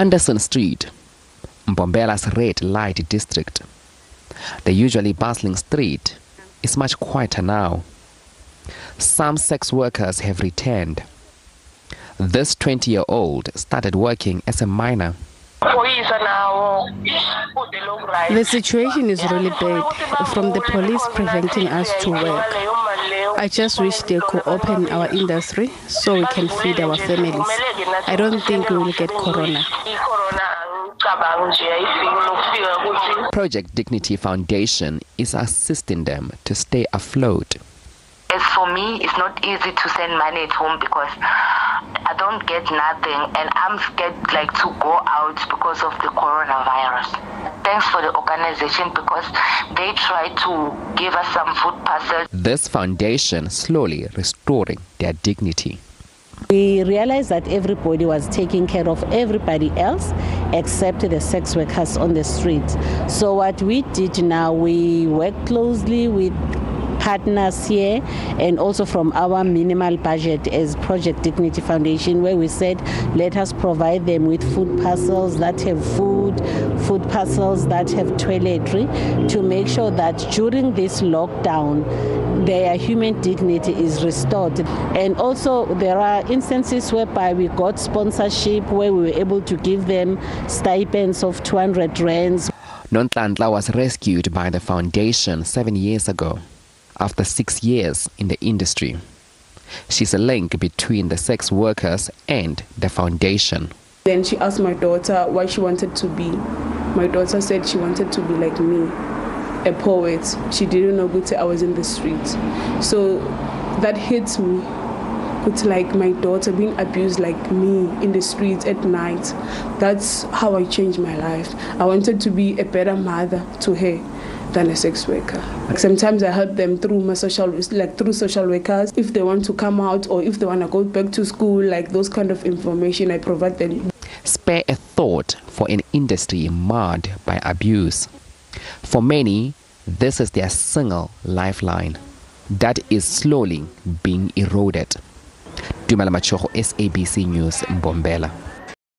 Anderson Street, Mbombela's red light district, the usually bustling street is much quieter now. Some sex workers have returned. This 20-year-old started working as a minor. The situation is really bad, from the police preventing us to work. I just wish they could open our industry so we can feed our families. I don't think we will get corona. Project Dignity Foundation is assisting them to stay afloat. As for me, it's not easy to send money at home because I don't get nothing, and I'm scared to go out because of the coronavirus. Thanks for the organization because they try to give us some food parcels. This foundation slowly restoring their dignity. We realized that everybody was taking care of everybody else except the sex workers on the street. So what we did now, we worked closely with partners here and also from our minimal budget as Project Dignity Foundation, where we said let us provide them with food parcels that have food, food parcels that have toiletry, to make sure that during this lockdown their human dignity is restored. And also there are instances whereby we got sponsorship where we were able to give them stipends of 200 rands. Nontlandla was rescued by the foundation 7 years ago, after 6 years in the industry. She's a link between the sex workers and the foundation. Then she asked my daughter what she wanted to be. My daughter said she wanted to be like me, a poet. She didn't know until I was in the street. So that hits me. It's like my daughter being abused like me in the streets at night. That's how I changed my life. I wanted to be a better mother to her than a sex worker. Sometimes I help them through my social workers if they want to come out or if they want to go back to school, those kind of information I provide them. Spare a thought for an industry marred by abuse. For many, this is their single lifeline that is slowly being eroded. Dumela Machoko, SABC News, Mbombela.